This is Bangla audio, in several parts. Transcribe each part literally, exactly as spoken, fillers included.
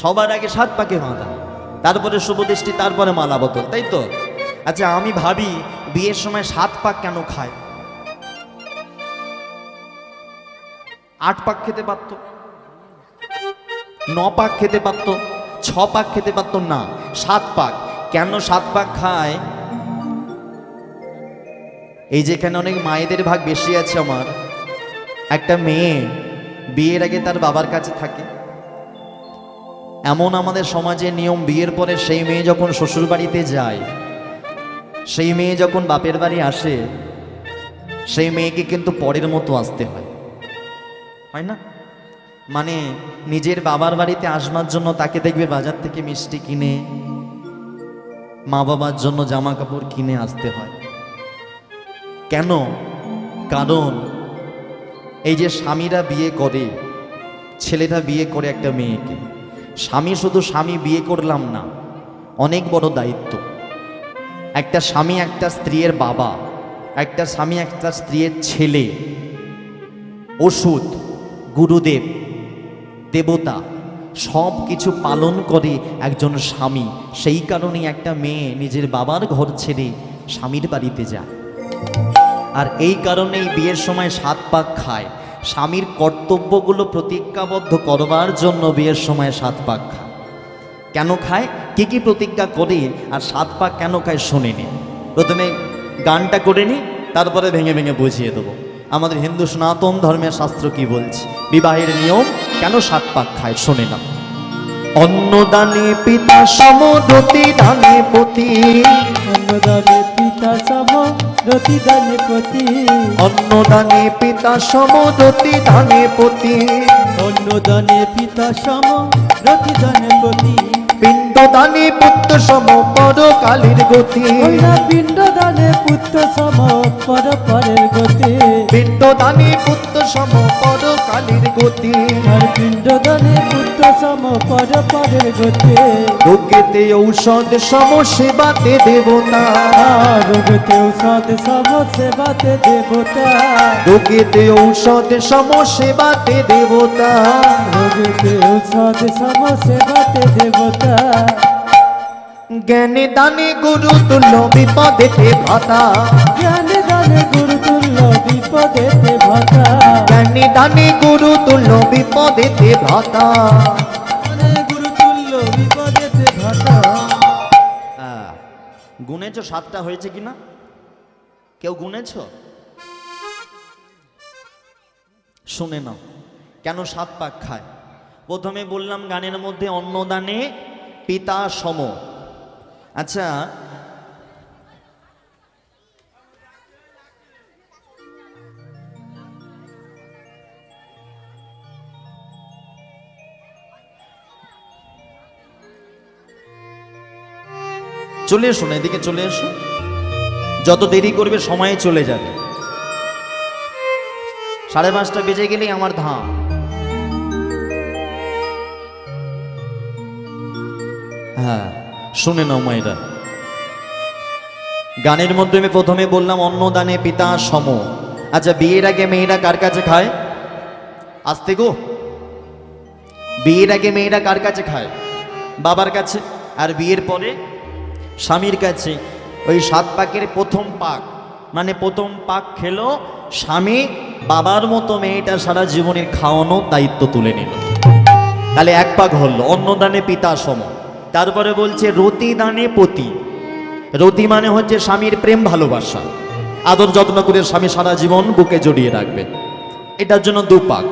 সবার আগে সাত পাকে মালা, তারপরে শুভদৃষ্টি, তারপরে মালা বদল, তাই তো? আচ্ছা আমি ভাবি বিয়ের সময় সাত পাক কেন খায়? আট পাক খেতে পারতো, ন পাক খেতে পারতো, ছ পাক খেতে পারতো না, সাত পাক কেন সাত পাক খায়? এই যেখানে অনেক মায়েদের ভাগ বেশি আছে। আমার একটা মেয়ে বিয়ের আগে তার বাবার কাছে থাকে, এমন আমাদের সমাজে নিয়ম। বিয়ের পরে সেই মেয়ে যখন শ্বশুর বাড়িতে যায়, সেই মেয়ে যখন বাপের বাড়ি আসে, সেই মেয়েকে কিন্তু পরের মতো আসতে হয়, হয় না? মানে নিজের বাবার বাড়িতে আসবার জন্য তাকে দেখবে বাজার থেকে মিষ্টি কিনে, মা বাবার জন্য জামা কাপড় কিনে আসতে হয়। কেন? কারণ এই যে স্বামীরা বিয়ে করে, ছেলেরা বিয়ে করে একটা মেয়েকে, স্বামী শুধু স্বামী বিয়ে করলাম না, অনেক বড় দায়িত্ব। একটা স্বামী একটা স্ত্রীর বাবা, একটা স্বামী একটা স্ত্রীর ছেলে, ওষুধ, গুরুদেব, দেবতা, সব কিছু পালন করে একজন স্বামী। সেই কারণেই একটা মেয়ে নিজের বাবার ঘর ছেড়ে স্বামীর বাড়িতে যায়, আর এই কারণেই বিয়ের সময় সাত পাক খায়। স্বামীর কর্তব্যগুলো প্রতিজ্ঞাবদ্ধ করবার জন্য বিয়ের সময় সাত পাক খায়। কেন খায়, কি কি প্রতিজ্ঞা করে, আর সাত পাক কেন খায় শুনে নি। প্রথমে গানটা করে নি, তারপরে ভেঙে ভেঙে বুঝিয়ে দেবো আমাদের হিন্দু সনাতন ধর্মের শাস্ত্র কি বলছে, বিবাহের নিয়ম কেন সাত পাক খায় শোনে না। অন্নদানে পিতা সম রতি দানে পতি, অন্নদানে পিতা সম রতি দানে পতি, অন্নদানে পিতা সম রতি দানে পতি, অন্নদানে পিতা সম রতি দানে পতি, পিণ্ডদানে পুত্র সম পরকালের গতি, পিণ্ডদানে পুত্র সম পরপরের গতি, পিণ্ডদানে পুত্র সম পরকালের গতি, পিণ্ডদানে পুত্র সম পরপরের গতি। রোগেতে ঔষধ সম সেবাতে দেবতা, রোগেতে ঔষধ সম সেবাতে দেবতা, রোগেতে ঔষধ সম সেবাতে দেবতা, রোগেতে ঔষধ সম সেবাতে দেবতা। জ্ঞানে দানে গুরু তুল্য বিপদেতে ভাতা, জ্ঞানে দানে গুরু তুল্য বিপদেতে ভাতা, জ্ঞানে দানে গুরু তুল্য বিপদেতে ভাতা, গুরু তুল্য বিপদেতে ভাতা। গুনেছ সাতটা হয়েছে কিনা? কেউ গুনেছ? শুনে নাও কেন সাত পাক খায়। প্রথমে বললাম গানের মধ্যে অন্নদানে পিতা সম। আচ্ছা চলে এসো না, এদিকে চলে এসো, যত দেরি করবে সময়ে চলে যাবে। সাড়ে পাঁচটা বেজে গেলেই আমার ধাম। হ্যাঁ শুনে নাও মায়েরা, গানের মধ্যে আমি প্রথমে বললাম অন্নদানে পিতা সম। আচ্ছা বিয়ের আগে মেয়েরা কার কাছে খায়? আসতে গো, বিয়ের আগে মেয়েরা কার কাছে খায়? বাবার কাছে। আর বিয়ের পরে স্বামীর কাছে। ওই সাত পাকের প্রথম পাক মানে প্রথম পাক খেলো স্বামী, বাবার মতো মেয়েটা সারা জীবনের খাওয়ানোর দায়িত্ব তুলে নিল, তাহলে এক পাক হলো অন্নদানে পিতা সম। তারপরে বলছে রতি দানে পতি। রতি মানে হচ্ছে স্বামীর প্রেম ভালোবাসা, আদর যত্ন করে স্বামী সারা জীবন বুকে জড়িয়ে রাখবে, এটার জন্য দুপাক।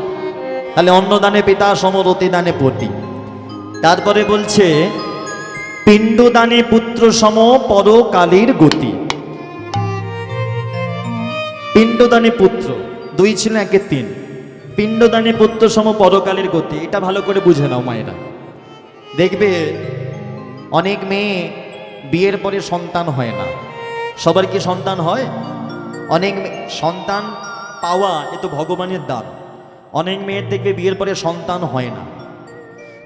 তাহলে অন্নদানে পিতা সম, রতি দানে পতি। তারপরে বলছে পিণ্ডদানে পুত্র সম পরকালের গতি। পিণ্ডদানে পুত্র, দুই ছিল একে তিন, পিণ্ডদানে পুত্র সম পরকালের গতি। এটা ভালো করে বুঝে নাও মায়েরা। দেখবে অনেক মেয়ে বিয়ের পরে সন্তান হয় না। সবার কি সন্তান হয়? অনেক সন্তান পাওয়া এ তো ভগবানের দান। অনেক মেয়ের দেখবে বিয়ের পরে সন্তান হয় না।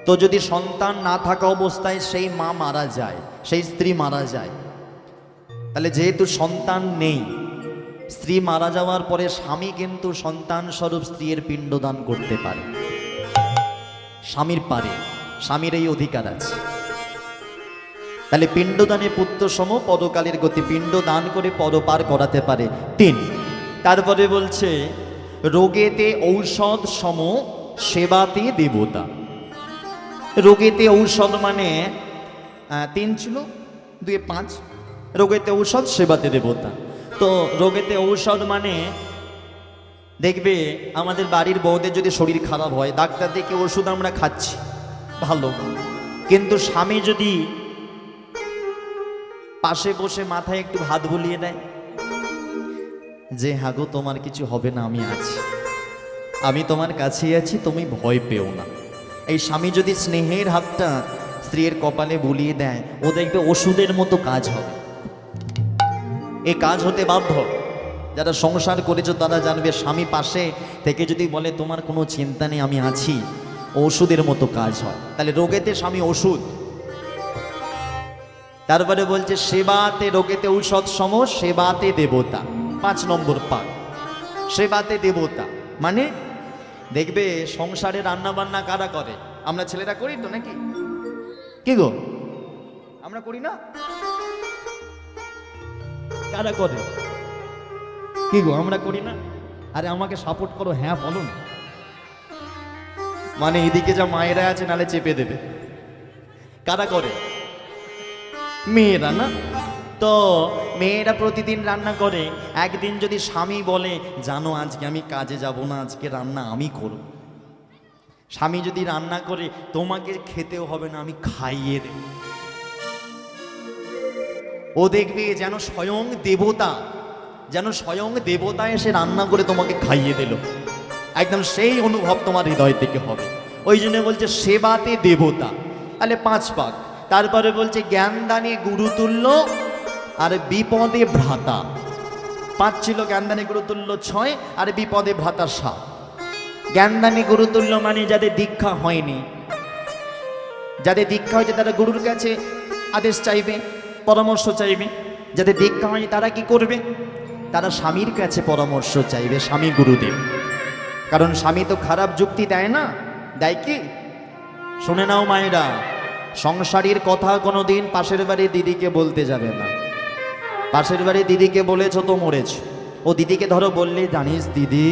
তো যদি সন্তান না থাকা অবস্থায় সেই মা মারা যায়, সেই স্ত্রী মারা যায়, তাহলে যেহেতু সন্তান নেই, স্ত্রী মারা যাওয়ার পরে স্বামী কিন্তু সন্তান স্বরূপ স্ত্রীর পিণ্ডদান করতে পারে, স্বামীর পারে। স্বামীর এই অধিকার আছে। তাহলে পিণ্ডদানে পুত্র সম পদকালের গতি, পিণ্ড দান করে পদপার করাতে পারে। তিন, তারপরে বলছে রোগেতে ঔষধ সম সেবাতে দেবতা। রোগেতে ঔষধ মানে তিন ছিল, দুই পাঁচ, রোগেতে ঔষধ সেবাতে দেবতা। তো রোগেতে ঔষধ মানে দেখবে আমাদের বাড়ির বউদের যদি শরীর খারাপ হয়, ডাক্তার দেখে ওষুধ আমরা খাচ্ছি ভালো, কিন্তু স্বামী যদি পাশে বসে মাথায় একটু হাত বুলিয়ে দেয় যে হাগো তোমার কিছু হবে না, আমি আছি, আমি তোমার কাছেই আছি, তুমি ভয় পেও না, এই স্বামী যদি স্নেহের হাতটা স্ত্রীর কপালে বুলিয়ে দেয়, ও দেখবে ওষুধের মতো কাজ হবে, এ কাজ হতে বাধ্য। যারা সংসার করেছো তারা জানবে, স্বামী পাশে থেকে যদি বলে তোমার কোনো চিন্তা নেই আমি আছি, ওষুধের মতো কাজ হয়। তাহলে রোগেতে স্বামী ওষুধ। তারপরে বলছে সেবাতে, রোগেতে ঔষধ সম সেবাতে দেবতা, পাঁচ নম্বর পাক সেবাতে দেবতা। মানে দেখবে সংসারে রান্না বান্না কারা করে? আমরা ছেলেরা করি তো নাকি? কি গো আমরা করি না? কারা করে? কি গো আমরা করি না? আরে আমাকে সাপোর্ট করো, হ্যাঁ বলো না। মানে এদিকে যা মায়েরা আছে নালে চেপে দেবে। কারা করে? মেয়েরা না? তো মেয়েরা প্রতিদিন রান্না করে। একদিন যদি স্বামী বলে জানো আজকে আমি কাজে যাব না, আজকে রান্না আমি করব, স্বামী যদি রান্না করে তোমাকে খেতেও হবে না, আমি খাইয়ে দেব, ও দেখবে যেন স্বয়ং দেবতা, যেন স্বয়ং দেবতা এসে রান্না করে তোমাকে খাইয়ে দিল, একদম সেই অনুভব তোমার হৃদয় থেকে হবে। ওই জন্য বলছে সেবাতে দেবতা, তাহলে পাঁচ পাক। তারপরে বলছে জ্ঞানদানে গুরুতুল্য আর বিপদে ভ্রাতা। পাঁচ ছিল, জ্ঞানদানে গুরুতুল্য ছয় আর বিপদে ভ্রাতা সাত। জ্ঞানদানে গুরুতুল্য মানে যাদের দীক্ষা হয়নি, যাদের দীক্ষা হয়েছে তারা গুরুর কাছে আদেশ চাইবে, পরামর্শ চাইবে। যাদের দীক্ষা হয়নি তারা কি করবে? তারা স্বামীর কাছে পরামর্শ চাইবে, স্বামী গুরুদেব। কারণ স্বামী তো খারাপ যুক্তি দেয় না, দেয় কি? শুনে নাও মায়েরা, সংসারীর কথা কোনোদিন পাশের বাড়ি দিদিকে বলতে যাবে না। পাশের বাড়ি দিদিকে বলেছ তো মরেছ। ও দিদিকে ধরো বললে জানিস দিদি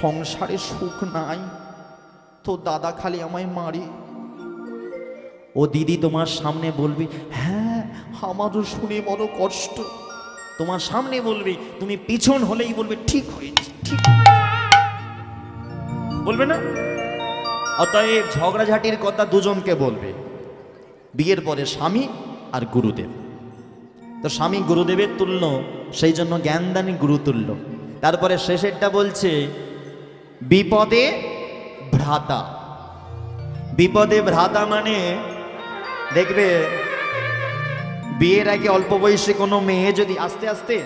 সংসারে সুখ নাই, তো দাদা খালি আমায় মারি, ও দিদি তোমার সামনে বলবি হ্যাঁ আমারও শুনে বড় কষ্ট, তোমার সামনে বলবি, তুমি পিছন হলেই বলবে ঠিক হয়েছে, ঠিক বলবে না। অতএব ঝগড়াঝাটির কথা দুজনকে বলবে বিয়ের পরে, স্বামী আর গুরুদেব। তো স্বামী গুরুদেবের তুল্য, সেই জন্য জ্ঞানদানী গুরুতুল্য। তারপরে শেষেরটা বলছে বিপদে ভ্রাতা। বিপদে ভ্রাতা মানে দেখবে বিয়ের আগে অল্প বয়সে কোনো মেয়ে যদি আস্তে আস্তে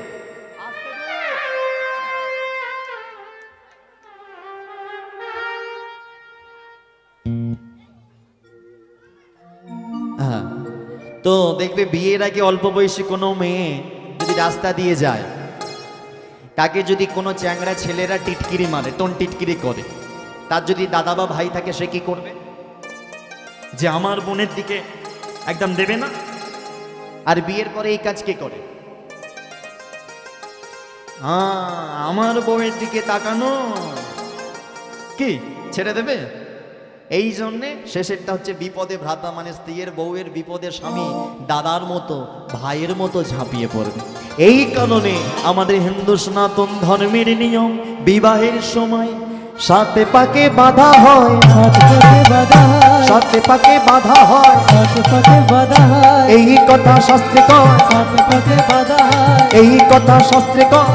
হ্যাঁ তো দেখবে বিয়ের আগে অল্প বয়সী কোনো মেয়ে যদি রাস্তা দিয়ে যায়, তাকে যদি কোনো চ্যাংড়া ছেলেরা টিটকিরি মারে, তন টিটকিরি করে, তার যদি দাদা বা ভাই থাকে সে কি করবে? যে আমার বোনের দিকে একদম দেবে না। আর বিয়ের পরে এই কাজ কে করে? হ্যাঁ আমার বউয়ের দিকে তাকানো কি ছেড়ে দেবে? এই জন্যে শেষেরটা হচ্ছে বিপদে ভ্রাতা, মানে স্ত্রীর বউয়ের বিপদে স্বামী দাদার মতো ভাইয়ের মতো ঝাঁপিয়ে পড়বে। এই কারণে আমাদের হিন্দু সনাতন ধর্মের নিয়ম বিবাহের সময় সাথে পাকে বাধা হয়, সাথে পাকে বাধা হয়, এই কথা শাস্ত্রে কয়, এই কথা শাস্ত্রে কয়,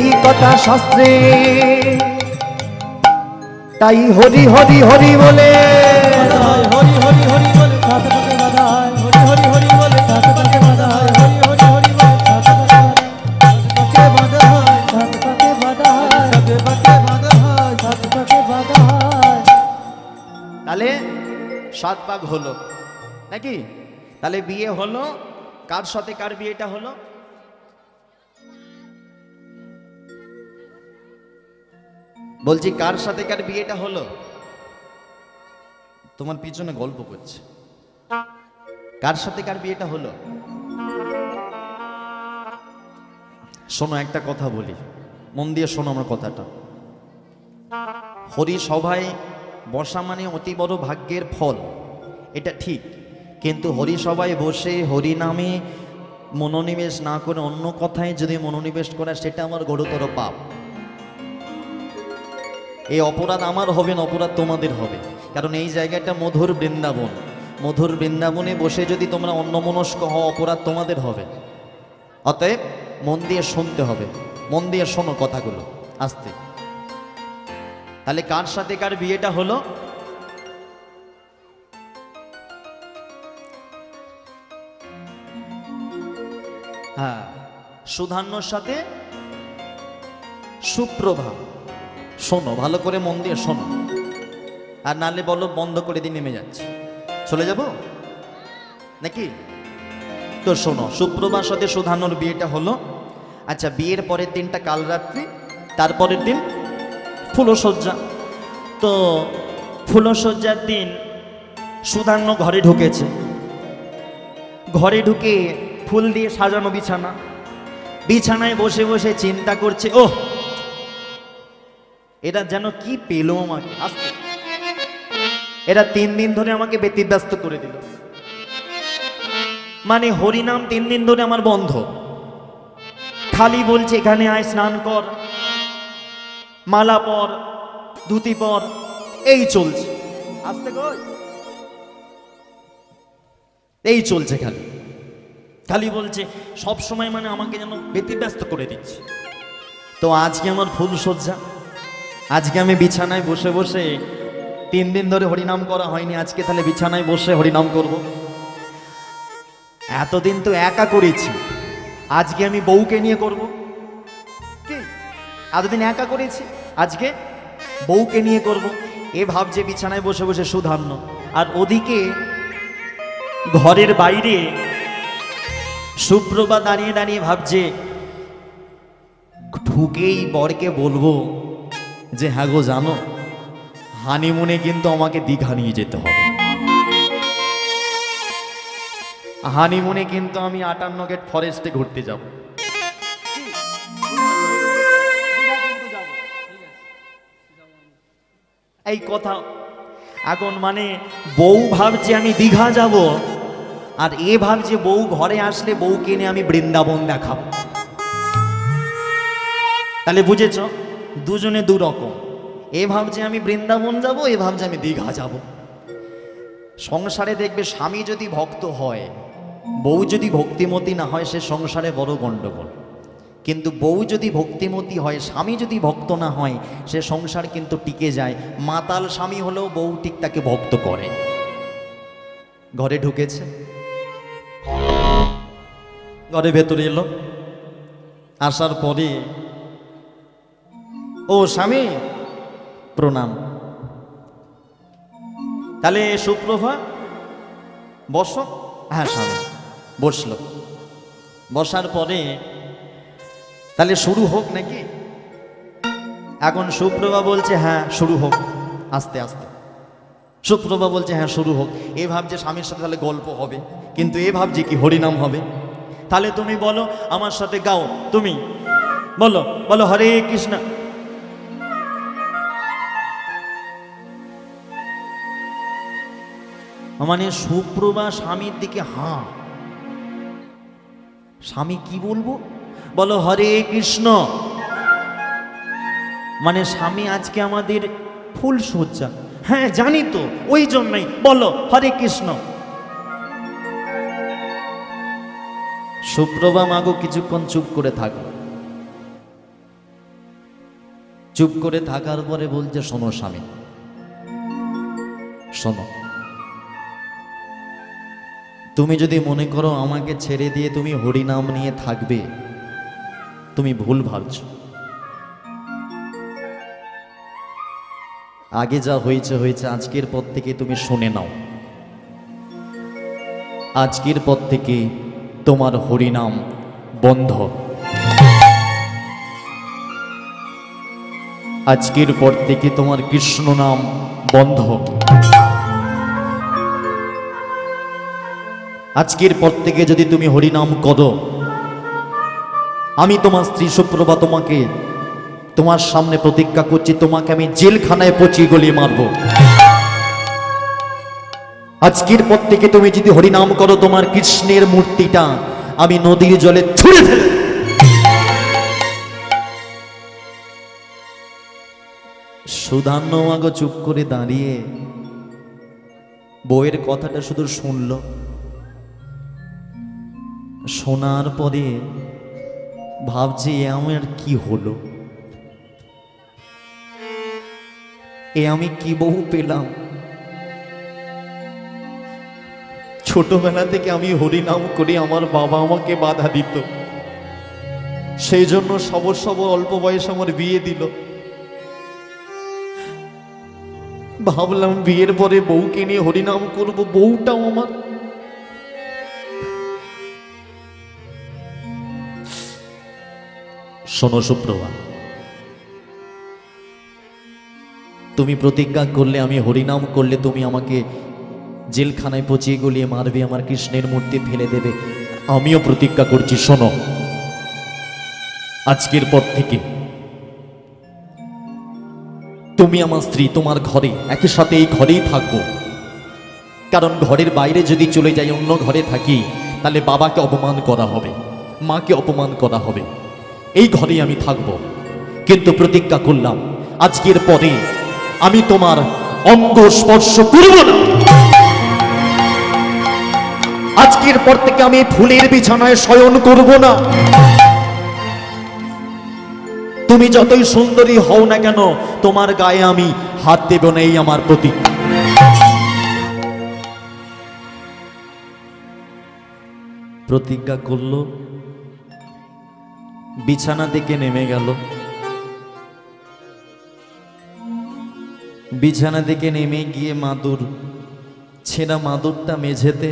এই কথা শাস্ত্রে। তাই হরি হরি হরি বলে, হরি হরি হরি বলে সাথে পাকে বাধা হয়, হরি হরি হরি বলে সাথে পাকে বাধা হয়, হরি হরি হরি বলে সাথে পাকে বাধা হয়, সাথে পাকে বাধা হয়, সাথে পাকে বাধা হয়, সাথে পাকে বাধা হয়। তাহলে সাত পাক হলো নাকি? তাহলে বিয়ে হলো, কার সাথে কার বিয়েটা হলো? বলছি কার সাথে কার বিয়েটা হলো? তোমার পিছনে গল্প করছে। কার সাথে কার বিয়েটা হলো? শোনো, একটা কথা বলি, মন দিয়ে শোনো আমার কথাটা। হরি সভায় বসা মানে অতি বড় ভাগ্যের ফল, এটা ঠিক। কিন্তু হরি সভায় বসে হরি নামে মনোনিবেশ না করে অন্য কথায় যদি মনোনিবেশ করে, সেটা আমার ঘোরতর পাপ। এই অপরাধ আমার হবে না, অপরাধ তোমাদের হবে। কারণ এই জায়গাটা মধুর বৃন্দাবন, মধুর বৃন্দাবনে বসে যদি তোমরা অন্যমনস্ক হও, অপরাধ তোমাদের হবে। অতএব মন দিয়ে শুনতে হবে, মন দিয়ে শোনো কথাগুলো আস্তে। তাহলে কার সাথে কার বিয়েটা হলো? হ্যাঁ, সুধান্যর সাথে সুপ্রভা। শোনো ভালো করে, মন দিয়ে শোনো, আর নালে বলো বন্ধ করে দিয়ে নেমে যাচ্ছে, চলে যাব নাকি? তো শোনো, সুপ্রভার সাথে সুধান্যর বিয়েটা হলো। আচ্ছা, বিয়ের পরের দিনটা কাল রাত্রি, তারপরের দিন ফুলশয্যা। তো ফুলশয্যার দিন সুধান্য ঘরে ঢুকেছে, ঘরে ঢুকে ফুল দিয়ে সাজানো বিছানা, বিছানায় বসে বসে চিন্তা করছে, ওহ এরা যেন কি পেল আমাকে, এরা তিন দিন ধরে আমাকে ব্যতিব্যস্ত করে দিল, মানে হরিনাম তিন দিন ধরে আমার বন্ধ, খালি বলছে এখানে আয়, স্নান কর, মালা পর, ধুতি পর, এই চলছে, আস্তে কই, এই চলছে, খালি খালি বলছে সব সময়, মানে আমাকে যেন ব্যতিব্যস্ত করে দিচ্ছে। তো আজকে আমার ফুলশয্যা, আজকে আমি বিছানায় বসে বসে, তিন দিন ধরে হরিনাম করা হয়নি, আজকে তাহলে বিছানায় বসে হরিনাম করব। এতদিন তো একা করেছি, আজকে আমি বউকে নিয়ে করব। কি এতদিন একা করেছি, আজকে বউকে নিয়ে করব, এ ভাবছে বিছানায় বসে বসে সুধান্য। আর ওদিকে ঘরের বাইরে সুপ্রভা দাঁড়িয়ে দাঁড়িয়ে ভাবছে, ঢুকেই বরকে বলবো যে হ্যাঁ গো জানো, হানিমুনে কিন্তু আমাকে দীঘা নিয়ে যেতে হবে, হানিমুনে কিন্তু আমি আটান্ন গেট ফরেস্টে ঘুরতে যাব। এই কথা এখন, মানে বউ ভাবছে আমি দীঘা যাব, আর এ ভাবছে বউ ঘরে আসলে বউকে নিয়ে আমি বৃন্দাবন দেখাব। তাহলে বুঝেছ, দুজনে দু রকম, এ ভাবছে আমি বৃন্দাবন যাব, এ ভাবছে আমি দীঘা যাব। সংসারে দেখবে স্বামী যদি ভক্ত হয়, বউ যদি ভক্তিমতী না হয়, সে সংসারে বড় গণ্ডগোল। কিন্তু বউ যদি ভক্তিমতী হয়, স্বামী যদি ভক্ত না হয়, সে সংসার কিন্তু টিকে যায়। মাতাল স্বামী হলেও বউ ঠিক তাকে ভক্ত করে। ঘরে ঢুকেছে, ঘরে ভেতরে এলো, আসার পরে, ও স্বামী প্রণাম। তাহলে সুপ্রভা বসো। হ্যাঁ স্বামী বসল, বসার পরে তাহলে শুরু হোক নাকি? এখন সুপ্রভা বলছে হ্যাঁ শুরু হোক, আস্তে আস্তে। সুপ্রভা বলছে হ্যাঁ শুরু হোক। এ ভাবছে স্বামীর সাথে তাহলে গল্প হবে, কিন্তু এ ভাবছে কি হরিনাম হবে। তাহলে তুমি বলো আমার সাথে, গাও তুমি, বলো বলো হরে কৃষ্ণ। মানে সুপ্রভা স্বামীর দিকে হাঁ, স্বামী কি বলবো, বলো হরে কৃষ্ণ। মানে স্বামী আজকে আমাদের ফুলশয্যা, হ্যাঁ জানি তো, ওই জন্যই বলো হরে কৃষ্ণ। সুপ্রভা মাগো কিছুক্ষণ চুপ করে থাকো, চুপ করে থাকার পরে বলছে, শোনো স্বামী শোনো, তুমি যদি মনে করো আমাকে ছেড়ে দিয়ে তুমি হরিনাম নিয়ে থাকবে, তুমি ভুল ভাবছো। আগে যা হয়েছে হয়েছে, আজকের পর থেকে তুমি শুনে নাও, আজকের পর থেকে তোমার হরিনাম বন্ধ। আজকের পর থেকে তোমার কৃষ্ণ নাম বন্ধ। आजकेर पर थेके यदि तुमी हरिनाम करो आमी तोमार स्त्री सुप्रभा तोमाके तोमार सामने प्रतिज्ञा करछि तोमाके आमी जेलखानाय पचिये गलिये मारबो। आजकेर पर थेके तुमी यदि हरिनाम करो तोमार कृष्णेर मूर्तिटा आमी नदीर जले छुड़े देब। सुधान्नो आगो चुप करे दाड़िये बोयेर कथाटा शुधु शुनलो। शोनार परे भावछे ए आमार कि हलो, ए आमी कि बहु पेलाम। छोटोबेला थेके आमी हरिनाम करी, आमार बाबा आमाके बाधा दित, सेई जोन्नो सब सब अल्प बयसे आमार बिये दिलो। भावलाम बियेर परे बउके निये हरिनाम करब, बउटाओ आमार। শোনো সুপ্রভা, তুমি প্রতিজ্ঞা করলে আমি হরিনাম করলে তুমি আমাকে জেলখানায় পচিয়ে গলিয়ে মারবে, আমার কৃষ্ণের মূর্তি ফেলে দেবে। আমিও প্রতিজ্ঞা করছি। শোনো, আজকের পর থেকে তুমি আমার স্ত্রী, তোমার ঘরে একই সাথে এই ঘরেই থাকবো। কারণ ঘরের বাইরে যদি চলে যাই, অন্য ঘরে থাকি, তাহলে বাবাকে অপমান করা হবে, মাকে অপমান করা হবে। এই ঘরেই আমি থাকব, কিন্তু প্রতিজ্ঞা করলাম আজকের পরে আমি তোমার অঙ্গ স্পর্শ করব না। আজকের পর থেকে আমি ফুলের বিছানায় শয়ন করব না। তুমি যতই সুন্দরী হও না কেন, তোমার গায়ে আমি হাত দেব না, এই আমার প্রতিজ্ঞা। প্রতিজ্ঞা করলো, বিছানা থেকে নেমে গেল। বিছানা থেকে নেমে গিয়ে মাদুর, ছেঁড়া মাদুরটা মেঝেতে,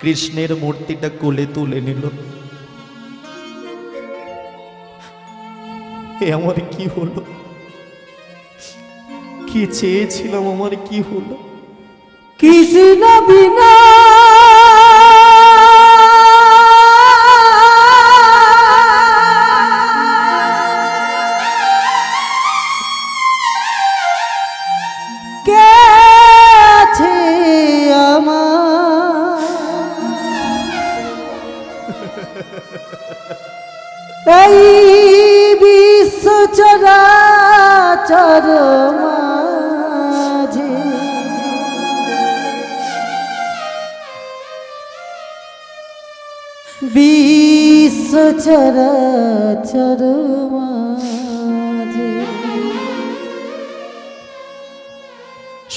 কৃষ্ণের মূর্তিটা কোলে তুলে নিল। এ আমার কি হলো? কি চেয়েছিলাম আমার কি হলো? কৃষ্ণ বিনা চরাচর মাঝে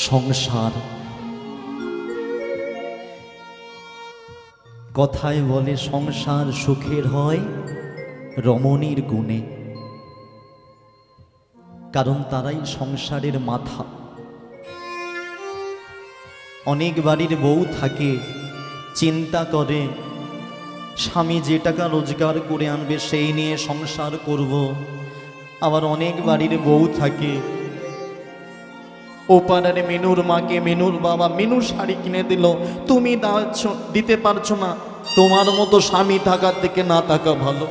সংসার। কথায় বলে সংসার সুখের হয় রমণীর গুণে, কারণ তারাই সংসারের মাথা। অনেক বাড়ির বউ থাকে, চিন্তা করে স্বামী যে টাকা রোজগার করে আনবে সেই নিয়ে সংসার করব। আবার অনেক বাড়ির বউ থাকে, ওপারের মিনুর মাকে মিনুর বাবা মিনু শাড়ি কিনে দিল, তুমি দিতে পারছো না, তোমার মতো স্বামী থাকার থেকে না থাকা ভালো।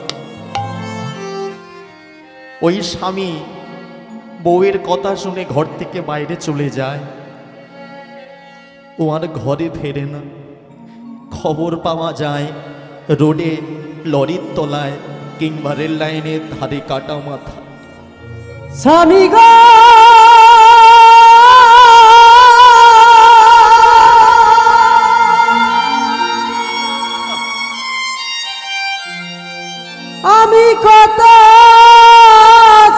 ওই স্বামী বউয়ের কথা শুনে ঘর থেকে বাইরে চলে যায়, ও আর ঘরে ফেরে না। খবর পাওয়া যায় রোডে, লরির তলায়, কিংবা রেল লাইনের ধারে কাটা মাথা। স্বামী গো, আমি কত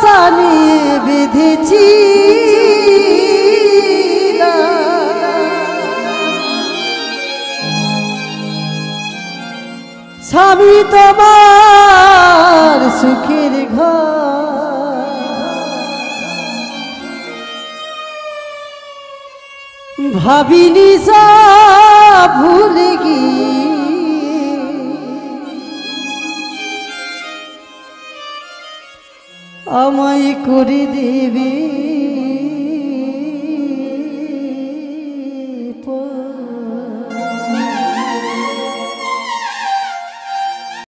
সানি বিধিছি, স্বামী তোমার সুখের ঘর ভাবিনি, সব ভুলে গিয়ে আমায় করে দিবি। को